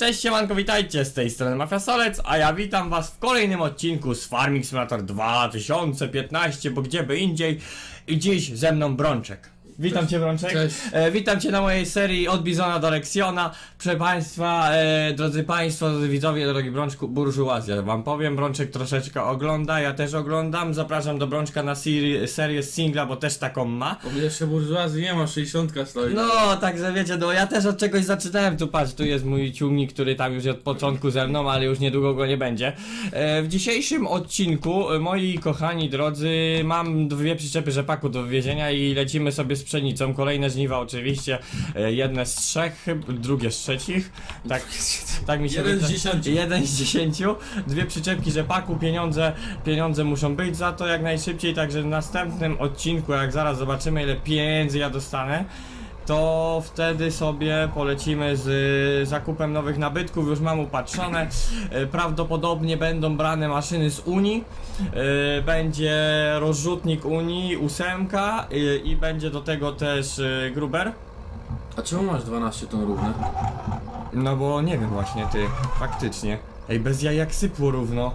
Cześć, siemanko, witajcie, z tej strony Mafia Solec, a ja witam was w kolejnym odcinku z Farming Simulator 2015, bo gdzie by indziej. I dziś ze mną Bronczek. Witam cię, Bronczek. Cześć. Witam cię na mojej serii od Bizona do Lexiona. Proszę państwa, drodzy państwo, drodzy widzowie, drogi Brączku, burżuazja wam powiem, Brączek troszeczkę ogląda, ja też oglądam. Zapraszam do Brączka na serię singla, bo też taką ma. O, jeszcze burżuazji nie ma, 60 stoi. No, także wiecie, no ja też od czegoś zaczynałem. Tu patrz, tu jest mój ciumnik, który tam już od początku ze mną, ale już niedługo go nie będzie. W dzisiejszym odcinku, moi kochani drodzy, mam dwie przyczepy rzepaku do wywiezienia i lecimy sobie z pszenicą, kolejne żniwa oczywiście, jedne z trzech, drugie z trzecich, tak mi się wydaje, jeden z 10, dwie przyczepki rzepaku, pieniądze muszą być za to jak najszybciej, także w następnym odcinku, jak zaraz zobaczymy ile pieniędzy ja dostanę, to wtedy sobie polecimy z zakupem nowych nabytków. Już mam upatrzone, prawdopodobnie będą brane maszyny z Unii, będzie rozrzutnik Unii 8 i będzie do tego też Gruber. A czemu masz 12 ton równe? No bo nie wiem właśnie, ty, faktycznie. Ej, bez jaj jak sypło równo.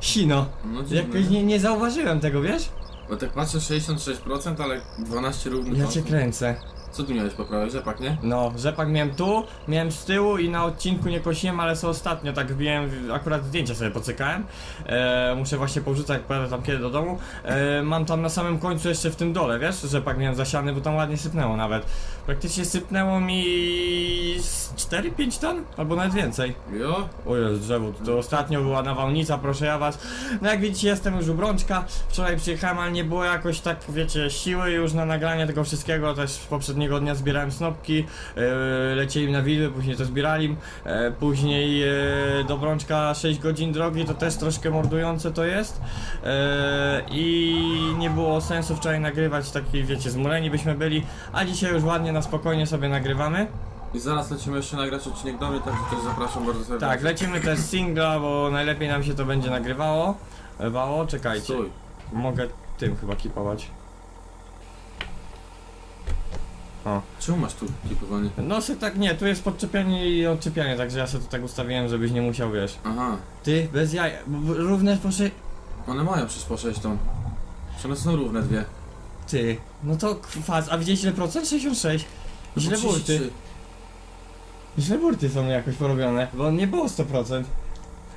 Sino, no, jakoś nie zauważyłem tego, wiesz? Bo tak patrzę 66%, ale 12 równych. Ja cię kręcę. Co tu miałeś poprawić? Rzepak, nie? No, rzepak miałem tu, miałem z tyłu i na odcinku nie kosiłem, ale co ostatnio tak wbiłem, akurat zdjęcia sobie pocykałem. Muszę właśnie porzucać, jak pojadę tam kiedy do domu. Mam tam na samym końcu jeszcze w tym dole, wiesz, rzepak miałem zasiany, bo tam ładnie sypnęło nawet. Praktycznie sypnęło mi 4-5 ton, albo nawet więcej. Jo? O Jezu, drzewo, to ostatnio była nawałnica, proszę ja was. No jak widzicie, jestem już u Brączka. Wczoraj przyjechałem, ale nie było jakoś tak, wiecie, siły już na nagranie tego wszystkiego, też w poprzednim dnia zbierałem snopki, lecieli na widły, później to zbierali, później do Brączka 6 godzin drogi, to też troszkę mordujące to jest, i nie było sensu wczoraj nagrywać, taki wiecie, zmuleni byśmy byli, a dzisiaj już ładnie na spokojnie sobie nagrywamy. I zaraz lecimy jeszcze nagrać odcinek do mnie, także też zapraszam bardzo serdecznie. Tak, lecimy też singla, bo najlepiej nam się to będzie nagrywało. Czekajcie, stój. Mogę tym chyba kipować. O. Czemu masz tu klipowanie? No se tak nie, tu jest podczepianie i odczepianie, także ja sobie to tak ustawiłem, żebyś nie musiał, wiesz. Aha. Ty, bez jaj, równe po 6... One mają przez po 6 tą. One są równe dwie. Ty, no to kwas, a widzieliście ile procent? 66. No źle burty. Źle burty są jakoś porobione, bo nie było 100%.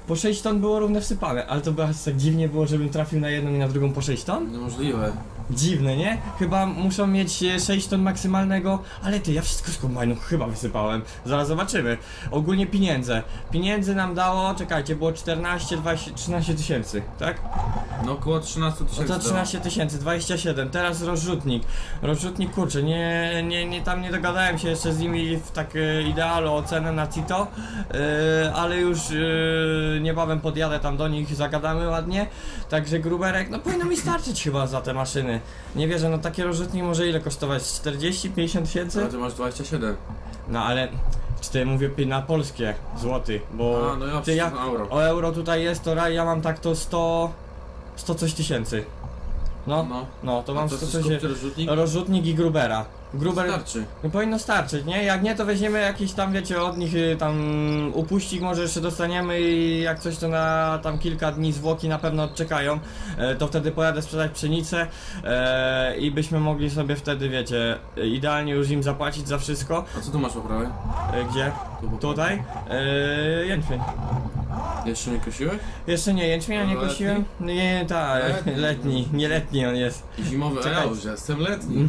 Po 6 ton było równe wsypane, ale to by tak dziwnie było, żebym trafił na jedną i na drugą po 6 ton? Niemożliwe. Dziwne, nie? Chyba muszą mieć 6 ton maksymalnego, ale ty, ja wszystko z kombajnu chyba wysypałem. Zaraz zobaczymy. Ogólnie pieniądze. Pieniędzy nam dało, czekajcie, było 14, 20, 13 tysięcy, tak? No około 13 tysięcy. No to 13 tysięcy, 27. Teraz rozrzutnik. Rozrzutnik, kurczę, tam nie dogadałem się jeszcze z nimi w tak idealu o cenę na CITO, ale już niebawem podjadę tam do nich, zagadamy ładnie. Także gruberek, no powinno mi starczyć chyba za te maszyny. Nie wierzę, no takie rozrzutnik może ile kosztować? 40-50 tysięcy? Ale ty masz 27. No ale, czy ty mówię na polskie złoty, bo a, no ja ty, euro. O euro tutaj jest, to ja mam tak to 100 coś tysięcy. No to mam 100 coś rozrzutnik i grubera. Gruber starczy. No powinno starczyć, nie? Jak nie, to weźmiemy jakiś tam, wiecie, od nich tam upuścik może jeszcze dostaniemy i jak coś to na tam kilka dni zwłoki na pewno odczekają, to wtedy pojadę sprzedać pszenicę i byśmy mogli sobie wtedy, wiecie, idealnie już im zapłacić za wszystko. A co tu masz po prawej? Gdzie? Tutaj? Jęczmień. Jeszcze nie kosiłeś? Jeszcze nie, jęczmienia nie kosiłem. Nie, tak, letni, nieletni on jest. Zimowy, a ja już jestem letni.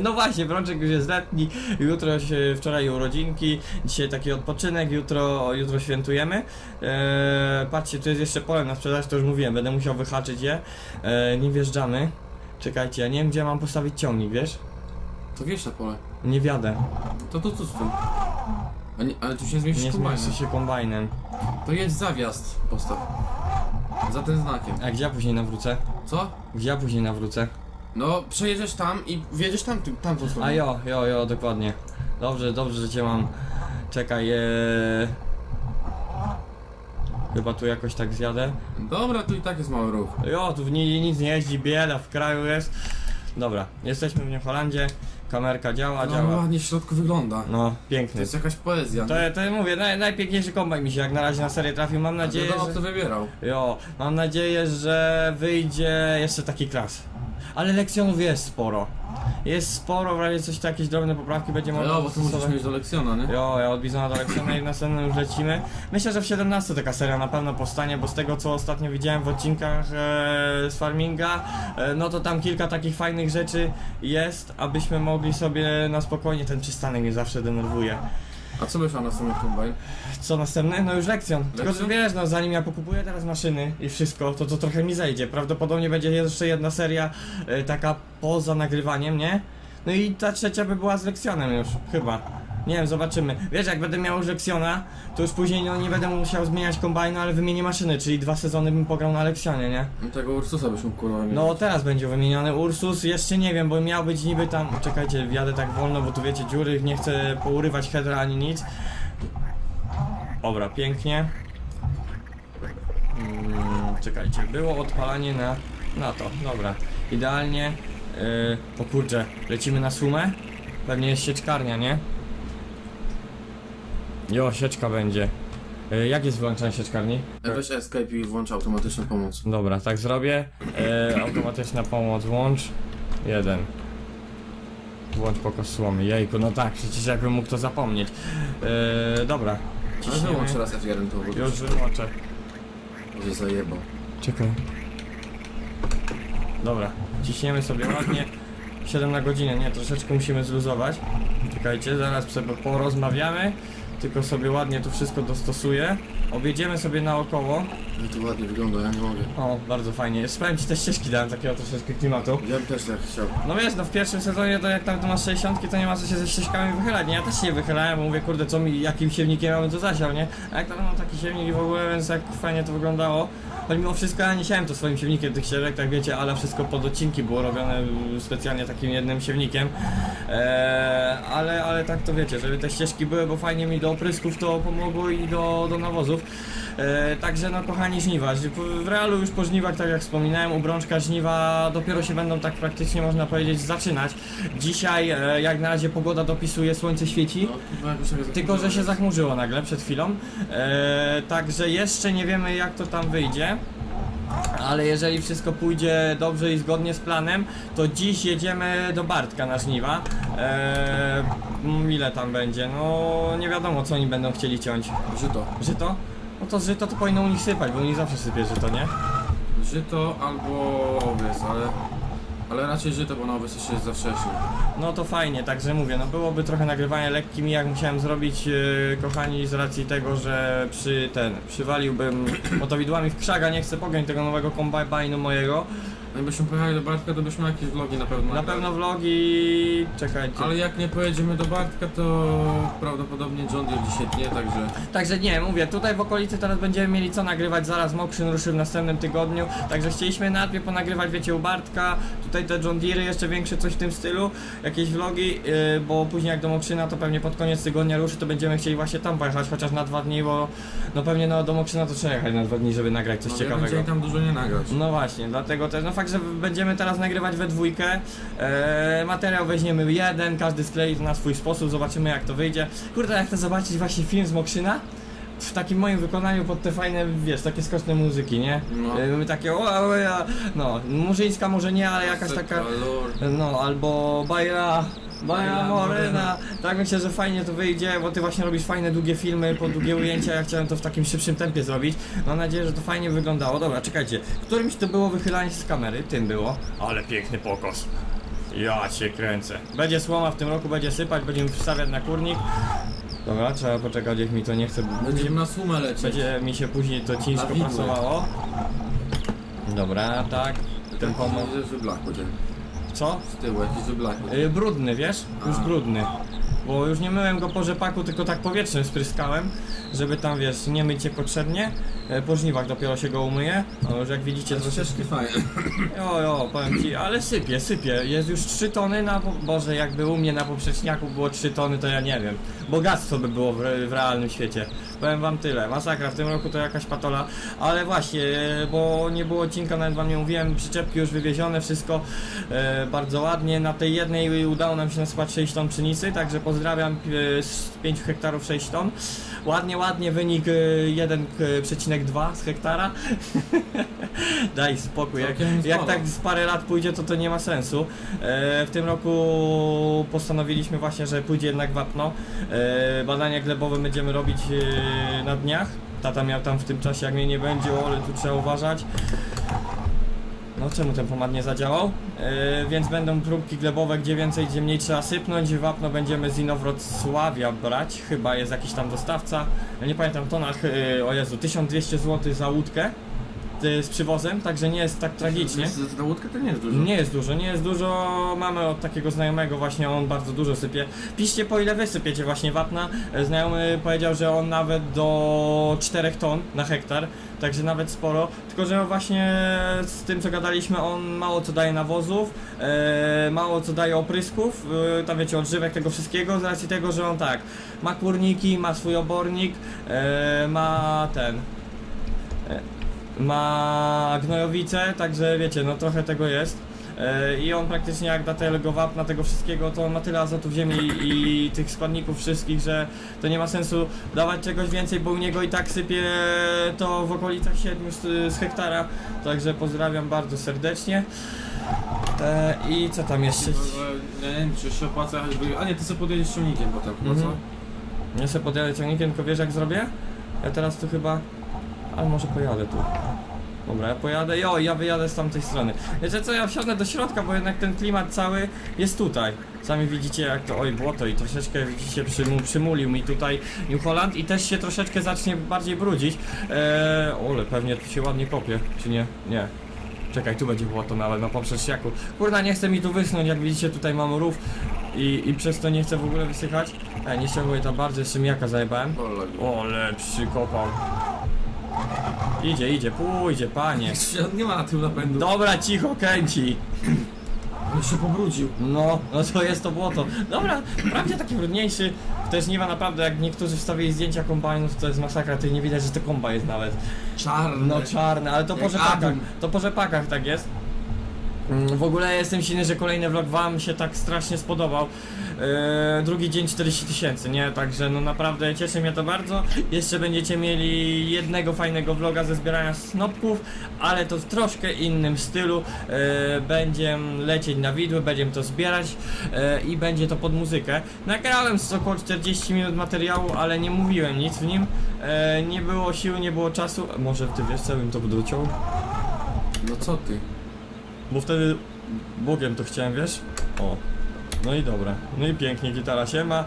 No właśnie, Brączek już jest letni. Jutro się, wczoraj urodzinki, dzisiaj taki odpoczynek, jutro świętujemy. Patrzcie, tu jest jeszcze pole na sprzedaż, to już mówiłem, będę musiał wyhaczyć je. Nie wjeżdżamy. Czekajcie, ja nie wiem gdzie mam postawić ciągnik, wiesz? To wiesz na pole. Nie wiadę. To co z tym? Ale tu się zmieści kombajnem. Nie zmieści się kombajnem. To jest zawiast postaw. Za tym znakiem. A gdzie ja później nawrócę? Co? Gdzie ja później nawrócę? No przejedziesz tam i wjedziesz tam, tamtą stronę. A jo, dokładnie. Dobrze, że cię mam. Czekaj, chyba tu jakoś tak zjadę. Dobra, tu i tak jest mały ruch. Jo, tu nic nie jeździ, bieda w kraju jest. Dobra, jesteśmy w New Holandzie. Kamerka działa, działa. Ładnie w środku wygląda. No, piękny. To jest jakaś poezja. To mówię, najpiękniejszy kombajn mi się jak na razie na serię trafił. Mam nadzieję, że... kto wybierał. Jo, mam nadzieję, że wyjdzie jeszcze taki klas. Ale Lexionów jest sporo. Jest sporo, w razie coś takie, jakieś drobne poprawki będzie można. No, bo to musisz mieć do Lexiona, nie? Jo, ja od Bizona do Lexiona i w następnym już lecimy. Myślę, że w 17 taka seria na pewno powstanie, bo z tego co ostatnio widziałem w odcinkach z farminga, no to tam kilka takich fajnych rzeczy jest, abyśmy mogli sobie na spokojnie, ten przystanek mnie zawsze denerwuje. A co myślę o następnym kombajn? Co następny? No już Lexion. Tylko że wiesz, no zanim ja pokupuję teraz maszyny i wszystko, to trochę mi zejdzie. Prawdopodobnie będzie jeszcze jedna seria taka poza nagrywaniem, nie? No i ta trzecia by była z Lexionem już, chyba. Nie wiem, zobaczymy. Wiesz, jak będę miał już Lexiona, to już później no, nie będę musiał zmieniać kombajnu, ale wymienię maszyny, czyli 2 sezony bym pograł na Lexionie, nie? Tego Ursusa byśmy kurwa. No teraz będzie wymieniony Ursus, jeszcze nie wiem, bo miał być niby tam... Czekajcie, jadę tak wolno, bo tu wiecie dziury, nie chcę pourywać headera ani nic. Dobra, pięknie. Czekajcie, było odpalanie na to, dobra. Idealnie. O kurczę, lecimy na sumę? Pewnie jest sieczkarnia, nie? Jo, sieczka będzie. Jak jest wyłączanie sieczkarni? Weź escape i włącz automatyczną pomoc. Dobra, tak zrobię. Automatyczna pomoc włącz. 1. Włącz pokaz słomy. Jejku, no tak, przecież jakbym mógł to zapomnieć. Dobra. Ciśniemy. Wyłącz raz F1 tu. Już wyłączę. Może zajebał. Czekaj. Dobra, ciśniemy sobie ładnie. 7 na godzinę, nie, troszeczkę musimy zluzować. Czekajcie, zaraz sobie porozmawiamy. Tylko sobie ładnie to wszystko dostosuję. Objedziemy sobie naokoło. No to ładnie wygląda, ja nie mogę. O, bardzo fajnie. Spałem ci te ścieżki, dałem takiego troszeczkę klimatu. Ja bym też tak chciał. No wiesz, no w pierwszym sezonie to jak tam to masz 60, to nie ma co się ze ścieżkami wychylać, nie? Ja też się nie wychylałem, bo mówię, kurde, co mi, jakim siewnikiem mamy to zasiał, nie? A jak tam mam taki siewnik i w ogóle, więc jak fajnie to wyglądało. No mimo wszystko ja nie siałem to swoim siewnikiem tych ścieżek, tak wiecie, ale wszystko pod odcinki było robione specjalnie takim jednym siewnikiem. Ale tak to wiecie, żeby te ścieżki były, bo fajnie mi do oprysków to pomogło i do nawozów. Także no kochani, żniwa. W realu już po żniwach, tak jak wspominałem, u Brączka żniwa dopiero się będą tak praktycznie można powiedzieć zaczynać. Dzisiaj jak na razie pogoda dopisuje, słońce świeci, tylko że się zachmurzyło nagle przed chwilą. Także jeszcze nie wiemy jak to tam wyjdzie. Ale jeżeli wszystko pójdzie dobrze i zgodnie z planem, to dziś jedziemy do Bartka na żniwa. Ile tam będzie? No nie wiadomo co oni będą chcieli ciąć. Żyto. Żyto? No to żyto to powinno u nich sypać, bo u nich zawsze sypie żyto, nie? Żyto albo owiec, ale raczej żyto, bo na owiec jeszcze jest za wcześnie. No to fajnie, także mówię, no byłoby trochę nagrywania lekkim, jak musiałem zrobić, kochani, z racji tego, że przywaliłbym motowidłami w krzak, a nie chcę pogonić tego nowego kombajnu mojego. No i byśmy pojechali do Bartka, to byśmy jakieś vlogi na pewno. Na pewno vlogi... Czekajcie. Ale jak nie pojedziemy do Bartka, to prawdopodobnie John Deere dzisiaj nie, także... Także nie, mówię, tutaj w okolicy teraz będziemy mieli co nagrywać, zaraz Mokrzyn ruszy w następnym tygodniu. Także chcieliśmy najpierw ponagrywać, wiecie, u Bartka. Tutaj te John Deere jeszcze większe, coś w tym stylu. Jakieś vlogi, bo później jak do Mokrzyna to pewnie pod koniec tygodnia ruszy, to będziemy chcieli właśnie tam pojechać, chociaż na 2 dni, bo... No pewnie no, do Mokrzyna to trzeba jechać na 2 dni, żeby nagrać coś ciekawego. No tam dużo nie nagrać. No właśnie, dlatego też... No, że będziemy teraz nagrywać we dwójkę. Materiał weźmiemy jeden, każdy sklei na swój sposób, zobaczymy jak to wyjdzie. Kurde, jak chcę zobaczyć właśnie film z Mokrzyna w takim moim wykonaniu pod te fajne, wiesz, takie skoczne muzyki, nie? No. Takie no, murzyńska może nie, ale jakaś taka... No, albo bajra... Baja Morena. Tak myślę, że fajnie to wyjdzie, bo ty właśnie robisz fajne długie filmy, po długie ujęcia, ja chciałem to w takim szybszym tempie zrobić. Mam nadzieję, że to fajnie wyglądało. Dobra, czekajcie, którymś to było wychylanie z kamery, tym było. Ale piękny pokos. Ja się kręcę. Będzie słoma w tym roku, będzie sypać, będziemy wstawiać na kurnik. Dobra, trzeba poczekać, niech mi to nie chce. Będzie na sumę lecieć. Będzie mi się później to ciężko pracowało. Dobra, tak. Ten pomoc. Co? Z tyłu, jakiś wyblakły. Brudny, wiesz? Już brudny. Bo już nie myłem go po rzepaku, tylko tak powietrzem spryskałem, żeby tam, wiesz, nie myć się potrzebnie. Po żniwach dopiero się go umyję, ale jak widzicie troszeczkę fajnie. Jo, powiem ci, ale sypie, jest już 3 tony na... Boże, jakby u mnie na poprzeczniaku było 3 tony, to ja nie wiem. Bogactwo by było w realnym świecie. Powiem wam tyle, masakra, w tym roku to jakaś patola. Ale właśnie, bo nie było odcinka, nawet wam nie mówiłem, przyczepki już wywiezione, wszystko bardzo ładnie. Na tej jednej udało nam się nasypać 6 ton pszenicy, także pozdrawiam, z 5 hektarów 6 ton. Ładnie, wynik 1,2 z hektara. Daj spokój, jak tak z parę lat pójdzie, to nie ma sensu. W tym roku postanowiliśmy właśnie, że pójdzie jednak wapno. Badania glebowe będziemy robić na dniach. Tata miał tam w tym czasie, jak mnie nie będzie, ale tu trzeba uważać. No czemu ten pomad nie zadziałał? Więc będą próbki glebowe, gdzie więcej, gdzie mniej trzeba sypnąć. Wapno będziemy z Inowrocławia brać, chyba jest jakiś tam dostawca. Ja nie pamiętam, tonach, o Jezu, 1200 zł za łódkę z przywozem, także nie jest tak tragicznie. Za łódkę to nie jest dużo. Nie jest dużo. Mamy od takiego znajomego właśnie, on bardzo dużo sypie. Piszcie, po ile wy sypiecie właśnie wapna. Znajomy powiedział, że on nawet do 4 ton na hektar, także nawet sporo. Tylko że właśnie z tym, co gadaliśmy, on mało co daje nawozów, mało co daje oprysków, tam wiecie, odżywek, tego wszystkiego, z racji tego, że on tak ma kurniki, ma swój obornik, ma ten... ma gnojowice, także wiecie, no trochę tego jest. I on praktycznie jak da tego wapna, tego wszystkiego, to on ma tyle azotu w ziemi i tych składników wszystkich, że to nie ma sensu dawać czegoś więcej, bo u niego i tak sypie to w okolicach 7 z hektara. Także pozdrawiam bardzo serdecznie. I co tam jeszcze? Ja nie wiem, czy się opłaca, a nie, ty sobie podjedziesz ciągnikiem potem, no co? Nie sobie podjadę ciągnikiem, tylko wiesz jak zrobię? Ja teraz tu chyba... Ale może pojadę tu. Dobra, ja pojadę. Jo, ja wyjadę z tamtej strony. Wiecie co, ja wsiadę do środka, bo jednak ten klimat cały jest tutaj. Sami widzicie jak to, oj, błoto i troszeczkę widzicie, przymulił mi tutaj New Holland i też się troszeczkę zacznie bardziej brudzić. Ole, pewnie tu się ładnie kopie, czy nie? Nie. Czekaj, tu będzie błoto nawet na poprzeczniaku. Kurna, nie chcę mi tu wysnąć, jak widzicie tutaj mam rów i przez to nie chcę w ogóle wysychać. Nie ściągnę tam bardziej, szymiaka zajebałem. Ole, przykopał. Idzie, pójdzie, panie. Nie ma na tym napędu. Dobra, cicho, kręci. On się pobrudził. No to jest to błoto. Dobra, wprawdzie taki brudniejszy. To jest Żniwa naprawdę, jak niektórzy wstawili zdjęcia kombajnów, to jest masakra, to nie widać, że to kombaj jest nawet. Czarny. No czarny, ale to po rzepakach. To po rzepakach tak jest. W ogóle jestem silny, że kolejny vlog wam się tak strasznie spodobał. Drugi dzień 40 000, nie? Także no naprawdę cieszy mnie to bardzo. Jeszcze będziecie mieli jednego fajnego vloga ze zbierania snopków, ale to w troszkę innym stylu. Będziemy lecieć na widły, będziemy to zbierać i będzie to pod muzykę. Nagrałem około 40 minut materiału, ale nie mówiłem nic w nim. Nie było sił, nie było czasu. Może ty wiesz, co bym to dociął? No co ty? Bo wtedy Bogiem to chciałem, wiesz? O, no i dobra, no i pięknie, gitara się ma.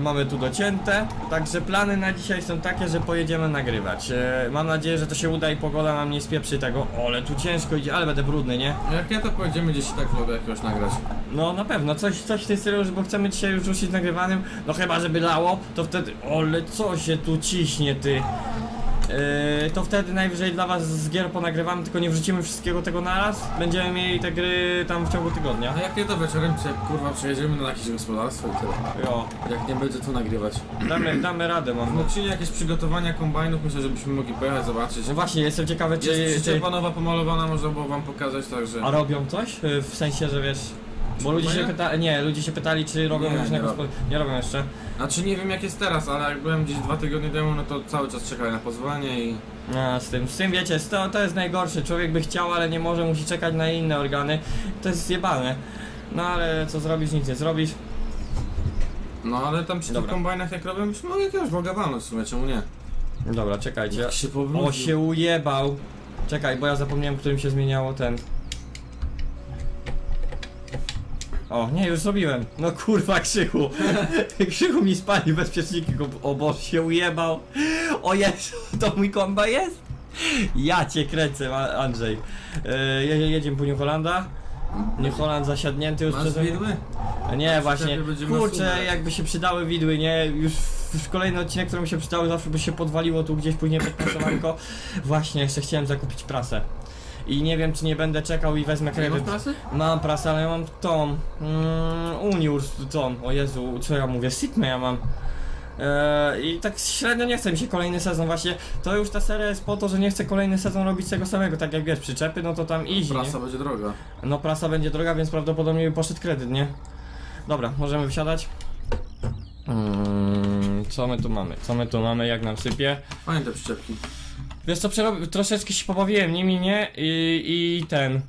Mamy tu docięte. Także plany na dzisiaj są takie, że pojedziemy nagrywać. Mam nadzieję, że to się uda i pogoda nam nie spieprzy tego. O, ale tu ciężko idzie, ale będę brudny, nie? Jak nie, to pojedziemy gdzieś tak w ogóle jakoś nagrać. No na pewno, coś w tej stylu, bo chcemy dzisiaj już ruszyć nagrywanym. No chyba, żeby lało, to wtedy... Ole, co się tu ciśnie, ty? To wtedy najwyżej dla was z gier ponagrywamy, tylko nie wrzucimy wszystkiego tego naraz. Będziemy mieli te gry tam w ciągu tygodnia. A jak nie, to wieczorem kurwa przejedziemy na jakieś gospodarstwo i tyle. Jo. Jak nie będzie to nagrywać. Damy radę, mam. No czyli jakieś przygotowania kombajnów, myślę, żebyśmy mogli pojechać, zobaczyć. No właśnie, jestem ciekawy, czy... Jest przyczepa nowa pomalowana, można było wam pokazać, także... A robią coś? W sensie, że wiesz... Bo ludzie się, ludzie się pytali, czy robią już na gospodarstwie. Nie robią jeszcze. Znaczy nie wiem jak jest teraz, ale jak byłem gdzieś 2 tygodnie temu, no to cały czas czekali na pozwolenie i... A, z tym wiecie, to jest najgorsze. Człowiek by chciał, ale nie może, musi czekać na inne organy. To jest zjebane. No ale co zrobisz, nic nie zrobisz. No ale tam przy tych kombajnach jak robią, już mogę jakiegoś vloga walnąć w sumie, czemu nie? Dobra, czekajcie. Jak się powrócił. O, się ujebał. Czekaj, bo ja zapomniałem, którym się zmieniało ten... O, nie, już zrobiłem. No kurwa, Krzychu. Krzychu mi spalił bezpieczniki. O Boże, się ujebał. O Jezu, to mój komba jest? Ja cię kręcę, Andrzej. Jedziemy po New Hollanda. New Holland zasiadnięty już przez... Masz widły? Nie, właśnie, kurczę, jakby się przydały widły, nie? Już kolejny odcinek, któremu się przydały, zawsze by się podwaliło tu gdzieś później pod prasowanko. Właśnie, jeszcze chciałem zakupić prasę. I nie wiem, czy nie będę czekał i wezmę kredyt. Masz prasę? Mam prasę, ale ja mam tą... Uniurs, tą, o Jezu, co ja mówię, Sitmę ja mam. I tak średnio nie chce mi się kolejny sezon, właśnie to już ta seria jest po to, że nie chcę kolejny sezon robić tego samego, tak jak wiesz, przyczepy, no to tam easy. Prasa będzie droga. No prasa będzie droga, więc prawdopodobnie poszedł kredyt, nie? Dobra, możemy wsiadać. Co my tu mamy? Co my tu mamy, jak nam sypie? Fajne te przyczepki. Wiesz co, troszeczkę się pobawiłem nimi, nie? I ten...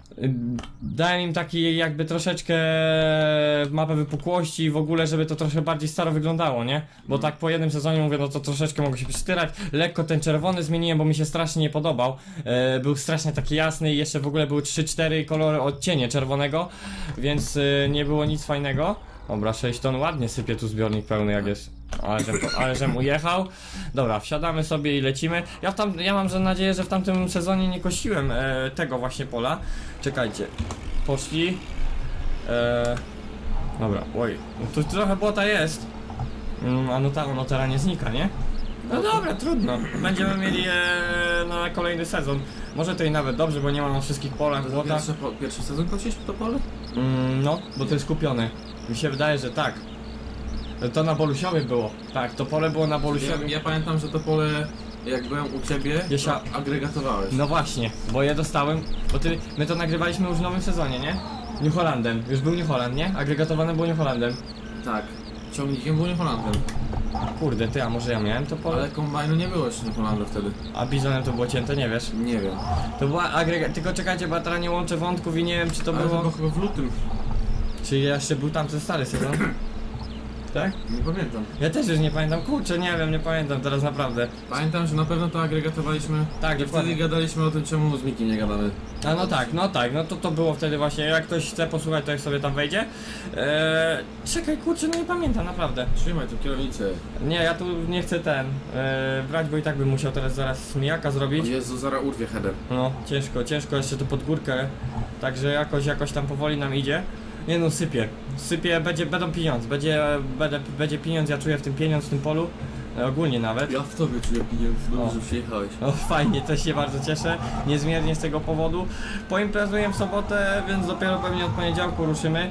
Dałem im taki jakby troszeczkę mapę wypukłości i w ogóle, żeby to trochę bardziej staro wyglądało, nie? Bo tak po jednym sezonie mówię, no to troszeczkę mogę się przytyrać. Lekko ten czerwony zmieniłem, bo mi się strasznie nie podobał. Był strasznie taki jasny i jeszcze w ogóle były 3-4 kolory odcienie czerwonego, więc nie było nic fajnego. Dobra, 6 ton, ładnie sypie tu zbiornik pełny jak jest. Ale żem ujechał. Dobra, wsiadamy sobie i lecimy. Ja mam nadzieję, że w tamtym sezonie nie kosiłem tego właśnie pola. Czekajcie. Poszli. Dobra, oj. Tu trochę błota jest. A no ta, ono teraz nie znika, nie? No dobra, trudno. Będziemy mieli na kolejny sezon. Może to i nawet dobrze, bo nie ma na wszystkich polach błota. Pierwszy sezon kosisz to pole? No, bo to jest kupione. Mi się wydaje, że tak. To na Bolusiowie było. Tak, to pole było na Bolusiowie. Ja pamiętam, że to pole, jak byłem u ciebie, to agregatowałeś. No właśnie, bo ja dostałem, bo my to nagrywaliśmy już w nowym sezonie, nie? New Hollandem. Już był New Holland, nie? Agregatowane było New Hollandem. Tak, ciągnikiem był New Hollandem. Kurde, ty, a może ja miałem to pole? Ale kombajnu nie było jeszcze New Holandu wtedy. A Bizonem to było cięte, nie wiesz? Nie wiem. To była agregat... Tylko czekajcie, bo ja teraz nie łączę wątków i nie wiem, czy to było... To chyba w lutym. Czyli jeszcze był tamten stary sezon? Tak? Nie pamiętam. Ja też już nie pamiętam, kurczę, nie wiem, nie pamiętam teraz naprawdę. Pamiętam, że na pewno to agregatowaliśmy. Tak, i wtedy gadaliśmy o tym, czemu z Mikiem nie gadamy. A no tak, no tak, no to było wtedy właśnie, jak ktoś chce posłuchać, to jak sobie tam wejdzie. Czekaj, kurczę, no nie pamiętam naprawdę. Trzymaj tu kierownicę. Nie, ja tu nie chcę brać, bo i tak bym musiał teraz zaraz mijaka zrobić. O Jezu, zaraz urwie header. No, ciężko, ciężko, jeszcze tu pod górkę. Także jakoś tam powoli nam idzie. Nie no, sypie, będą pieniądze, będzie pieniądz, ja czuję w tym pieniądz w tym polu, ogólnie nawet. Ja w tobie czuję pieniądz, dobrze przyjechałeś. O fajnie, też się bardzo cieszę, niezmiernie z tego powodu. Poimprezuję w sobotę, więc dopiero pewnie od poniedziałku ruszymy.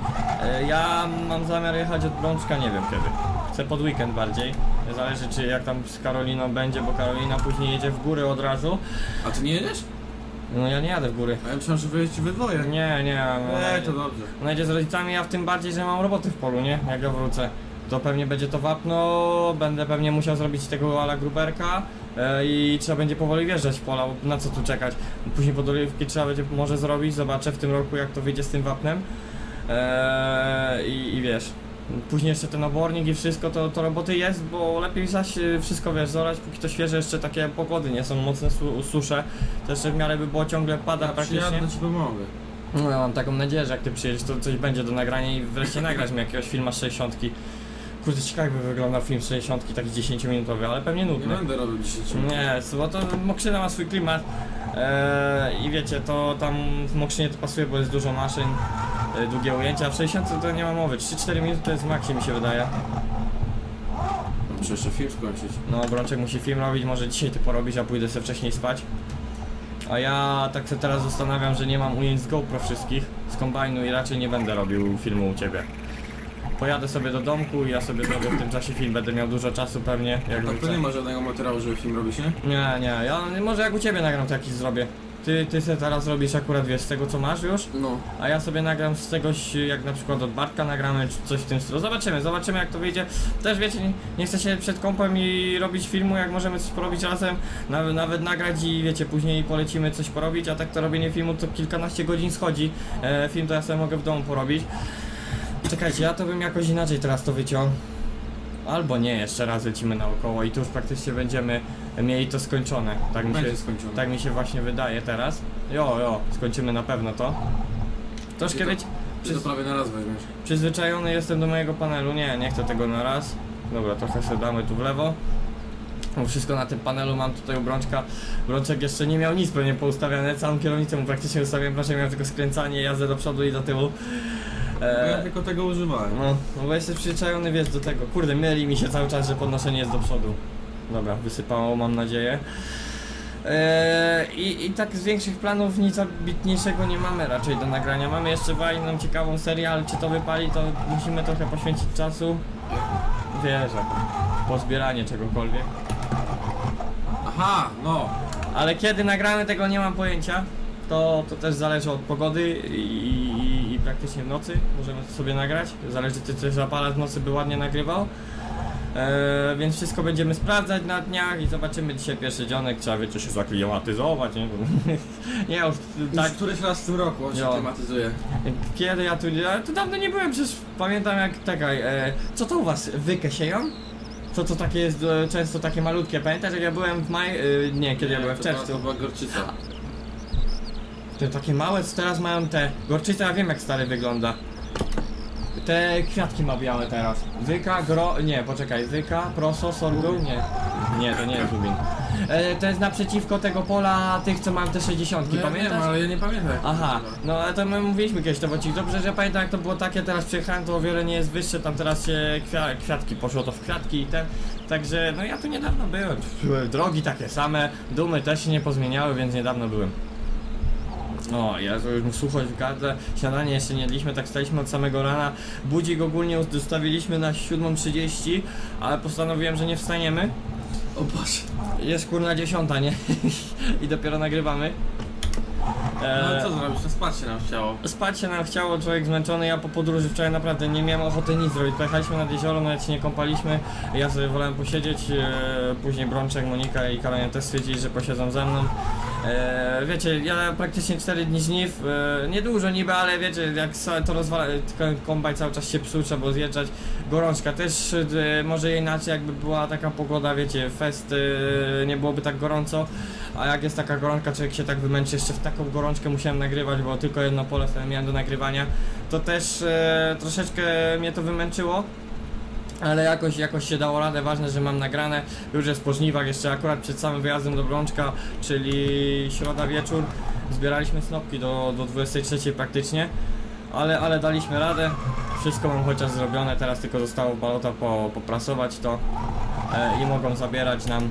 Ja mam zamiar jechać od Brączka, nie wiem kiedy. Chcę pod weekend bardziej, zależy czy jak tam z Karoliną będzie, bo Karolina później jedzie w góry od razu. A ty nie jedziesz? No ja nie jadę w góry. A ja myślałem, że wyjeźdź we dwoje. Nie. No, to dobrze. No idzie z rodzicami, ja w tym bardziej, że mam roboty w polu, nie? Jak ja wrócę. To pewnie będzie to wapno, będę pewnie musiał zrobić tego ala gruberka i trzeba będzie powoli wjeżdżać w pola, bo na co tu czekać. Później podolewki trzeba będzie może zrobić, zobaczę w tym roku jak to wyjdzie z tym wapnem. I wiesz. Później jeszcze ten obornik i wszystko, to roboty jest, bo lepiej zaś wszystko wiesz, zorać, póki to świeże, jeszcze takie pogody nie są, mocne susze, też w miarę by było ciągle pada praktycznie. Ja ci pomogę. No ja mam taką nadzieję, że jak ty przyjedziesz, to coś będzie do nagrania i wreszcie nagrasz mi jakiegoś filma z 60. Kurde, ciekawe by wyglądał film z 60, taki 10-minutowy, ale pewnie nudny. Nie będę robił 10 minut. Nie, bo to Mokrzyna ma swój klimat i wiecie, to tam w Mokrzynie to pasuje, bo jest dużo maszyn. Długie ujęcia, a w 60 to nie ma mowy, 3-4 minuty to jest maksie mi się wydaje. Muszę jeszcze film skończyć. No Brączek musi film robić, może dzisiaj ty porobisz, a pójdę sobie wcześniej spać. A ja tak się teraz zastanawiam, że nie mam ujęć z GoPro wszystkich, z kombajnu i raczej nie będę robił filmu u ciebie. Pojadę sobie do domku i ja sobie zrobię w tym czasie film, będę miał dużo czasu pewnie. Jak tak to nie ma żadnego materiału, żeby film robić, nie? Nie, ja może jak u ciebie nagram to jakiś zrobię. Ty se teraz robisz akurat, wiesz, z tego co masz już? No. A ja sobie nagram z czegoś, jak na przykład od Bartka nagramy, czy coś w tym stylu. Zobaczymy jak to wyjdzie. Też wiecie, nie chcę się przed kompem i robić filmu, jak możemy coś porobić razem. Nawet nagrać i wiecie, później polecimy coś porobić, a tak to robienie filmu to kilkanaście godzin schodzi. Film to ja sobie mogę w domu porobić. Czekajcie, ja to bym jakoś inaczej teraz to wyciął. Albo nie, jeszcze raz lecimy naokoło i tu już praktycznie będziemy mieli to skończone. Tak mi się właśnie wydaje teraz. Skończymy na pewno to. Troszkę wiecie. To prawie na raz weźmiesz. Przyzwyczajony jestem do mojego panelu. Nie chcę tego na raz. Dobra, trochę sobie damy tu w lewo. Wszystko na tym panelu mam tutaj u Brączka. Brączek jeszcze nie miał nic pewnie poustawiane. Całą kierownicę mu praktycznie ustawiłem. Proszę, miał tylko skręcanie, jazdę do przodu i do tyłu. Ja tylko tego używałem. No bo jesteś przyzwyczajony, wiesz, do tego. Kurde, myli mi się cały czas, że podnoszenie jest do przodu. Dobra, wysypało, mam nadzieję. I tak z większych planów nic ambitniejszego nie mamy raczej do nagrania. Mamy jeszcze fajną, ciekawą serię, ale czy to wypali, to musimy trochę poświęcić czasu. Wierzę. Pozbieranie czegokolwiek. Aha, no. Ale kiedy nagramy, tego nie mam pojęcia. To też zależy od pogody i praktycznie w nocy możemy sobie nagrać. Zależy, czy coś zapala w nocy, by ładnie nagrywał. Więc wszystko będziemy sprawdzać na dniach i zobaczymy dzisiaj pierwszy dzionek. Trzeba, wiecie, się zaklimatyzować, nie? Nie, już tak. Już któryś raz w tym roku on się klimatyzuje. Kiedy ja tu... Ale tu dawno nie byłem, przecież pamiętam jak... Czekaj, co to u was? Wykę sieją? To takie jest często takie malutkie. Pamiętasz jak ja byłem w maju... nie, kiedy ja byłem w czerwcu. To była gorczyca. Te takie małe, co teraz mają te... Gorczyca, ja wiem jak stary wygląda. Te kwiatki ma białe teraz. Wyka, nie, poczekaj, wyka, proso, sorgu, nie. Nie, to nie jest Lubin. To jest naprzeciwko tego pola tych, co mam te 60-ki, no ja pamiętasz? Nie, ale ja nie pamiętam. Aha, no ale to my mówiliśmy kiedyś to wocik. Dobrze, że ja pamiętam jak to było takie, teraz przyjechałem, to o wiele nie jest wyższe, tam teraz się kwiatki poszło, to w kwiatki i ten. Także, no ja tu niedawno byłem. Drogi takie same, dumy też się nie pozmieniały, więc niedawno byłem. O, ja już suchość w gardle, śniadanie jeszcze nie jedliśmy, tak staliśmy od samego rana. Budzik ogólnie dostawiliśmy na 7:30, ale postanowiłem, że nie wstaniemy. O Boże. Jest kurna 10, nie? I dopiero nagrywamy. No co zrobić? No spać się nam chciało. Spać się nam chciało, człowiek zmęczony. Ja po podróży wczoraj naprawdę nie miałem ochoty nic zrobić. Pojechaliśmy nad jezioro, nawet się nie kąpaliśmy. Ja sobie wolałem posiedzieć. Później Bronczek, Monika i Karolina też stwierdzili, że posiedzą ze mną. Wiecie, ja praktycznie 4 dni żniw, niedużo niby, ale wiecie, jak to rozwala, kombaj cały czas się psuł, trzeba było zjeżdżać. Gorączka też, może inaczej jakby była taka pogoda, wiecie, fest, nie byłoby tak gorąco. A jak jest taka gorączka, człowiek się tak wymęczy, jeszcze w taką gorączkę musiałem nagrywać, bo tylko jedno pole wtedy miałem do nagrywania. To też troszeczkę mnie to wymęczyło. Ale jakoś się dało radę, ważne, że mam nagrane. Już jest po żniwach, jeszcze akurat przed samym wyjazdem do Brączka, czyli środa wieczór, zbieraliśmy snopki do 23 praktycznie. Ale daliśmy radę, wszystko mam chociaż zrobione, teraz tylko zostało balota poprasować to i mogą zabierać nam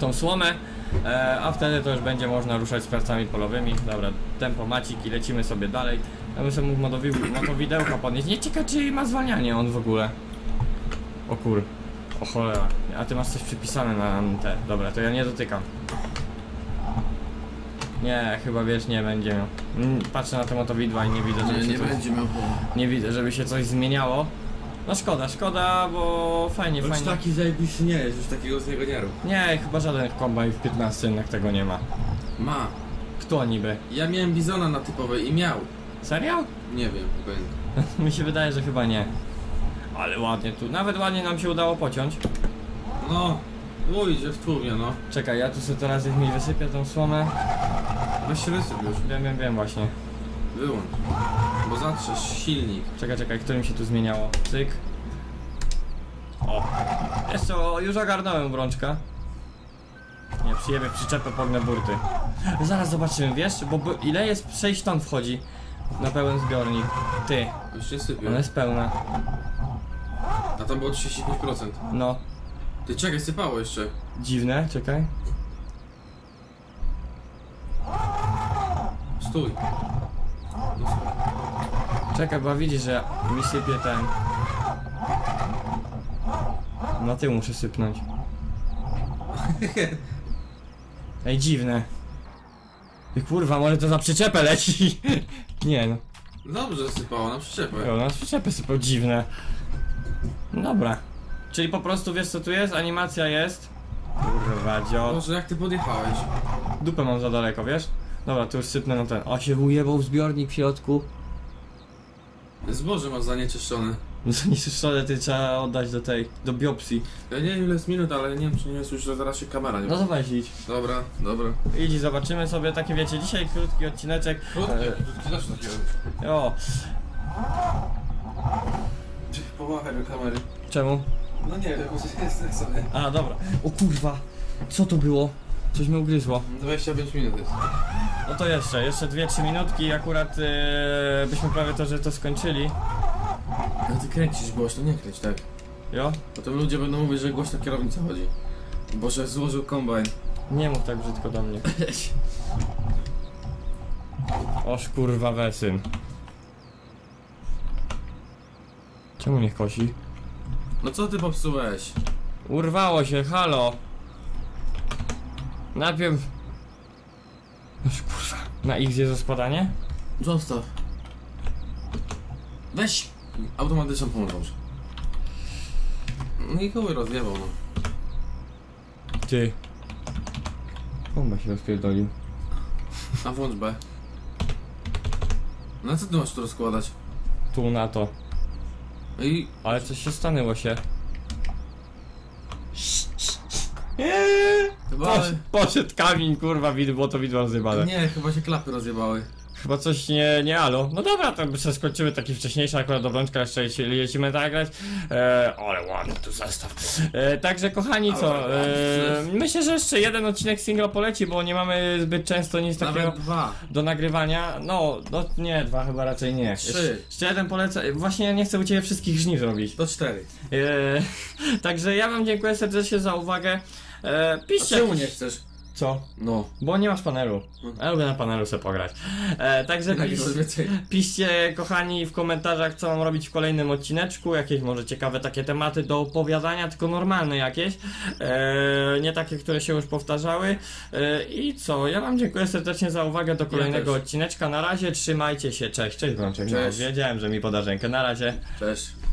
tą słomę. A wtedy to już będzie można ruszać z pracami polowymi. Dobra, tempo macik i lecimy sobie dalej. Ja bym sobie mógł motowidełka podnieść, nie ciekawe czy ma zwalnianie on w ogóle. O kur... O cholera. A ty masz coś przypisane na te... Dobra, to ja nie dotykam. Nie, chyba wiesz, nie będzie miał. Patrzę na te motowidła i nie widzę, żeby się coś... będzie miał. Nie widzę, żeby się coś zmieniało. No szkoda, szkoda, bo fajnie, fajnie. Już taki zajebisty nie jest, już takiego z niego nie rób. Nie, chyba żaden kombaj w 15 jednak tego nie ma. Ma. Kto niby? Ja miałem Bizona na typowej i miał. Serio? Nie wiem, pewnie. Mi się wydaje, że chyba nie. Ale ładnie tu, nawet ładnie nam się udało pociąć. No, mówić, że w tłumie, no. Czekaj, ja tu sobie teraz jak mi wysypię tą słomę. Weź się wysyp już. Wiem właśnie. Wyłącz, bo zatrzesz silnik. Czekaj, którym się tu zmieniało? Cyk. O, jeszcze już ogarnąłem Brączka. Nie, przyjebie przyczepę, pognę burty. Zaraz zobaczymy, wiesz, bo ile jest 6 ton wchodzi na pełen zbiornik. Ty, już się sypie. Ona jest pełna. A tam było 35%. No. Ty czekaj, sypało jeszcze. Dziwne, czekaj. Stój. No stój. Czekaj, bo widzisz, że mi sypie ten. Na tył muszę sypnąć. Ej, dziwne. Ty kurwa, może to za przyczepę leci. Nie no. Dobrze sypało, na przyczepę. No, na przyczepę sypał, dziwne. Dobra. Czyli po prostu wiesz co tu jest? Animacja jest. Kurwa dzio. Boże, jak ty podjechałeś? Dupę mam za daleko, wiesz? Dobra, tu już sypnę na ten. O, się ujebał zbiornik w środku. Zboże masz zanieczyszczone. Zanieczyszczone ty trzeba oddać do tej, do biopsji. Ja nie wiem ile jest minut, ale nie wiem czy nie jest już, że zaraz się kamera nie ma. No to weź idź. Dobra. Idź i zobaczymy sobie takie wiecie, dzisiaj krótki odcineczek. Krótki zawsze takie. O. Pomachaj do kamery. Czemu? No nie wiem, bo jestem sobie. A, dobra. O kurwa, co to było? Coś mi ugryzło. 25 minut jest. No to jeszcze 2-3 minutki i akurat byśmy prawie to skończyli. No ty kręcisz głośno, nie kręć tak. Jo? Potem ludzie będą mówić, że głośno kierownica chodzi. Bo że złożył kombajn. Nie mów tak brzydko do mnie. Oż kurwa wesyn. Czemu nie kosi? No co ty popsułeś? Urwało się, halo. Najpierw... Oż kurwa. Na ich zje za spadanie? Zostaw. Weź! Automatyczną pomoc. No i koły rozjebał, no. Ty. Bomba się rozpierdolił. A włącz B. Na co ty masz tu rozkładać? Tu na to. I... Ale coś się stanęło się. Poszedł kamień, kurwa, było to widmo rozjebane. Nie, chyba się klapy rozjebały. Chyba coś nie alo. No dobra, to skończymy taki wcześniejszy, akurat do Brączka jeszcze lecimy tak grać. Ale ładny tu zestaw. Także kochani, co? Myślę, że jeszcze jeden odcinek singla poleci, bo nie mamy zbyt często nic nawet takiego dwa do nagrywania. No nie, dwa chyba raczej nie. Trzy. Jeszcze jeden polecę. Właśnie nie chcę u ciebie wszystkich żniw robić. Do 4. Także ja wam dziękuję serdecznie za uwagę. Piszcie. A czemu nie chcesz? Co? No. Bo nie masz panelu. Ja lubię na panelu sobie pograć. Także piszcie, kochani, w komentarzach, co mam robić w kolejnym odcineczku. Jakieś może ciekawe takie tematy do opowiadania, tylko normalne jakieś. Nie takie, które się już powtarzały. I co? Ja wam dziękuję serdecznie za uwagę do kolejnego odcineczka. Na razie, trzymajcie się. Cześć, Bronczek. Cześć. Wiedziałem, że mi poda rękę. Na razie. Cześć.